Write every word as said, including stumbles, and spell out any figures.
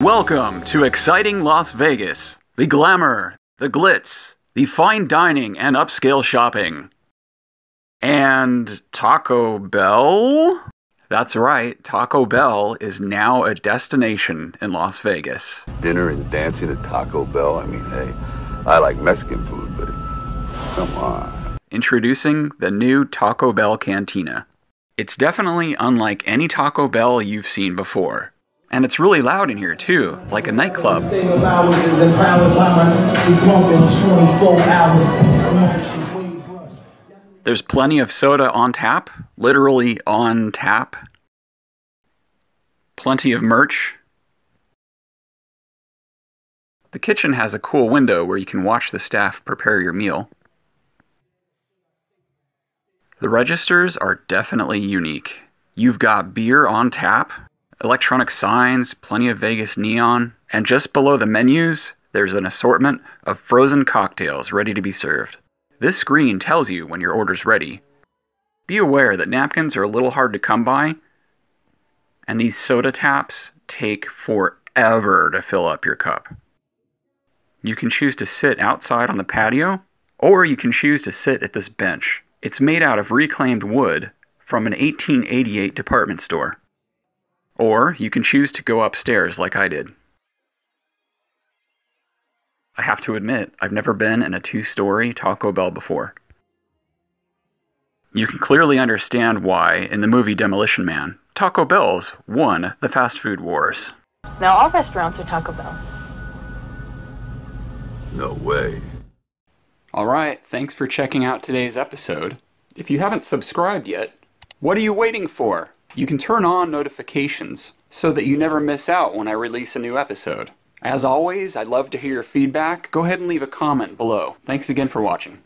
Welcome to exciting Las Vegas. The glamour, the glitz, the fine dining and upscale shopping. And Taco Bell? That's right, Taco Bell is now a destination in Las Vegas. Dinner and dancing at Taco Bell? I mean, hey, I like Mexican food, but come on. Introducing the new Taco Bell Cantina. It's definitely unlike any Taco Bell you've seen before. And it's really loud in here too, like a nightclub. There's plenty of soda on tap, literally on tap. Plenty of merch. The kitchen has a cool window where you can watch the staff prepare your meal. The registers are definitely unique. You've got beer on tap, electronic signs, plenty of Vegas neon, and just below the menus, there's an assortment of frozen cocktails ready to be served. This screen tells you when your order's ready. Be aware that napkins are a little hard to come by, and these soda taps take forever to fill up your cup. You can choose to sit outside on the patio, or you can choose to sit at this bench. It's made out of reclaimed wood from an eighteen eighty-eight department store. Or you can choose to go upstairs like I did. I have to admit, I've never been in a two-story Taco Bell before. You can clearly understand why, in the movie Demolition Man, Taco Bell's won the fast food wars. Now all restaurants are Taco Bell. No way. Alright, thanks for checking out today's episode. If you haven't subscribed yet, what are you waiting for? You can turn on notifications so that you never miss out when I release a new episode. As always, I'd love to hear your feedback. Go ahead and leave a comment below. Thanks again for watching.